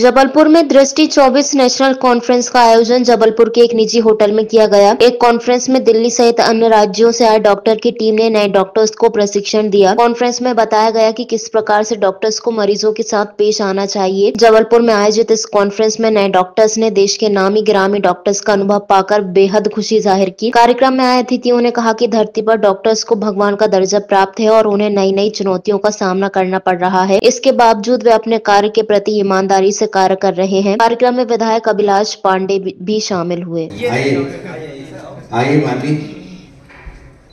जबलपुर में दृष्टि 2024 national conference का आयोजन जबलपुर के एक निजी होटल में किया गया। एक कॉन्फ्रेंस में दिल्ली सहित अन्य राज्यों से आए डॉक्टर की टीम ने नए डॉक्टर्स को प्रशिक्षण दिया। कॉन्फ्रेंस में बताया गया कि किस प्रकार से डॉक्टर्स को मरीजों के साथ पेश आना चाहिए। जबलपुर में आयोजित इस कॉन्फ्रेंस में नए डॉक्टर्स ने देश के नामी गिरामी डॉक्टर्स का अनुभव पाकर बेहद खुशी जाहिर की। कार्यक्रम में आए अतिथियों ने कहा कि धरती पर डॉक्टर्स को भगवान का दर्जा प्राप्त है और उन्हें नई नई चुनौतियों का सामना करना पड़ रहा है। इसके बावजूद वे अपने कार्य के प्रति ईमानदारी से कार्य कर रहे हैं। कार्यक्रम में विधायक अभिलाष पांडे भी शामिल हुए। आइए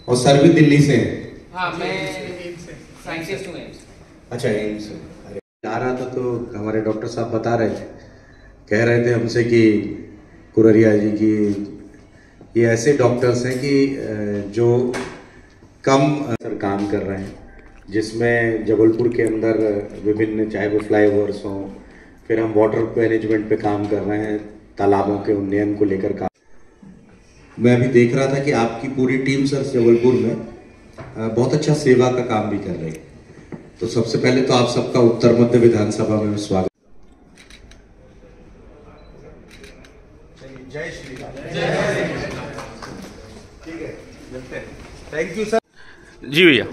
और सर भी दिल्ली से अच्छा आ रहा था तो हमारे डॉक्टर साहब बता रहे थे, कह रहे थे हमसे कि कुररिया जी की ये ऐसे डॉक्टर्स हैं कि जो कम सर काम कर रहे हैं, जिसमें जबलपुर के अंदर विभिन्न चाहे वो फ्लाईओवर्स हों, फिर हम वाटर मैनेजमेंट पे काम कर रहे हैं, तालाबों के उन्नयन को लेकर काम। मैं अभी देख रहा था कि आपकी पूरी टीम सर जबलपुर में बहुत अच्छा सेवा का काम भी कर रही है। तो सबसे पहले तो आप सबका उत्तर मध्य विधानसभा में स्वागत। जय श्री राम। ठीक है, मिलते हैं। Thank you sir ji. भैया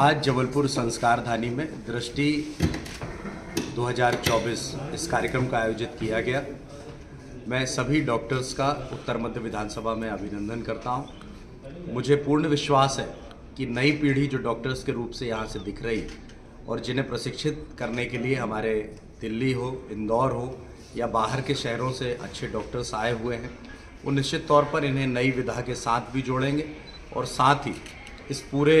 आज जबलपुर संस्कारधानी में दृष्टि 2024 इस कार्यक्रम का आयोजित किया गया। मैं सभी डॉक्टर्स का उत्तर मध्य विधानसभा में अभिनंदन करता हूं। मुझे पूर्ण विश्वास है कि नई पीढ़ी जो डॉक्टर्स के रूप से यहाँ से दिख रही और जिन्हें प्रशिक्षित करने के लिए हमारे दिल्ली हो, इंदौर हो या बाहर के शहरों से अच्छे डॉक्टर्स आए हुए हैं, वो निश्चित तौर पर इन्हें नई विधा के साथ भी जोड़ेंगे और साथ ही इस पूरे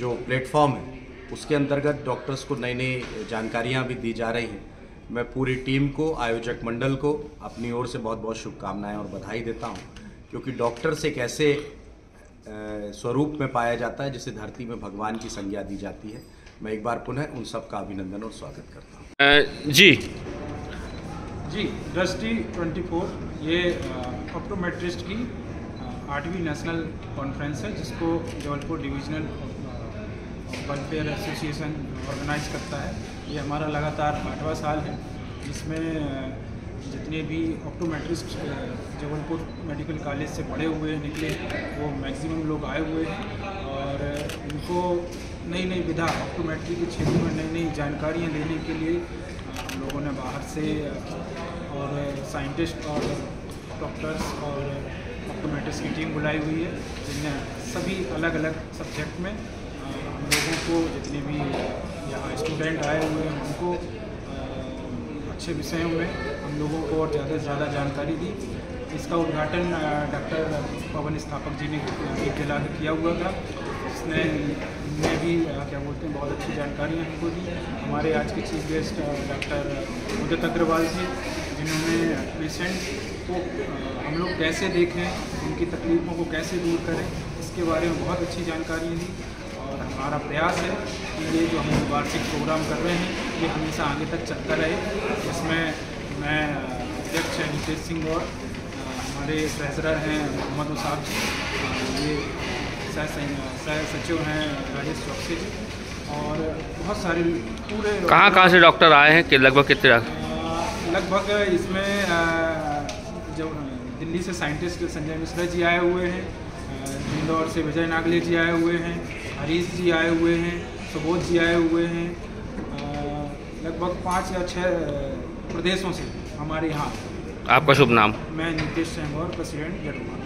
जो प्लेटफॉर्म है उसके अंतर्गत डॉक्टर्स को नई नई जानकारियाँ भी दी जा रही हैं। मैं पूरी टीम को, आयोजक मंडल को अपनी ओर से बहुत बहुत शुभकामनाएँ और बधाई देता हूँ, क्योंकि डॉक्टर्स एक ऐसे स्वरूप में पाया जाता है जिसे धरती में भगवान की संज्ञा दी जाती है। मैं एक बार पुनः उन सब का अभिनंदन और स्वागत करता हूँ। जी दृष्टि 2024 ये ऑप्टोमेट्रिस्ट की 8वीं नेशनल कॉन्फ्रेंस है, जिसको Jabalpur divisional welfare association organise करता है। ये हमारा लगातार 8वां साल है, जिसमें जितने भी ऑप्टोमेट्रिस्ट जबलपुर मेडिकल कॉलेज से पढ़े हुए निकले वो मैक्सिमम लोग आए हुए हैं और उनको नई नई विधा ऑप्टोमेट्री के क्षेत्र में नई नई जानकारियाँ देने के लिए लोगों ने बाहर से और साइंटिस्ट और डॉक्टर्स और ऑप्टोमेट्रिस्ट की टीम बुलाई हुई है, जिनने सभी अलग अलग सब्जेक्ट में लोगों को, जितने भी यहाँ स्टूडेंट आए हुए हैं उनको अच्छे विषयों में हम लोगों को और ज़्यादा से ज़्यादा जानकारी दी। इसका उद्घाटन डॉक्टर पवन स्थापक जी ने एक जिला में किया हुआ था, जिसने भी क्या बोलते हैं बहुत अच्छी जानकारियाँ हमको दी। हमारे आज के चीफ गेस्ट डॉक्टर मुदत अग्रवाल जी, जिन्होंने पेशेंट को हम लोग कैसे देखें, उनकी तकलीफ़ों को कैसे दूर करें, इसके बारे में बहुत अच्छी जानकारी दी। और हमारा प्रयास है कि ये जो हम वार्षिक प्रोग्राम कर रहे हैं ये हमेशा आगे तक चलता रहे। इसमें मैं अध्यक्ष नितेश सिंह और हमारे ट्रेजरर हैं मोहम्मद उसाद जी, ये सह सचिव हैं राजेश चौकसी जी, और बहुत सारे पूरे कहाँ से डॉक्टर आए हैं कि लगभग कितने लगभग इसमें जो दिल्ली से साइंटिस्ट संजय मिश्रा जी आए हुए हैं, इंदौर से विजय नागले जी आए हुए हैं, हरीश जी आए हुए हैं, सुबोध जी आए हुए हैं, लगभग 5 या 6 प्रदेशों से हमारे यहाँ। आपका शुभ नाम? मैं नितेश सिंह और प्रेसिडेंट जय कुमार।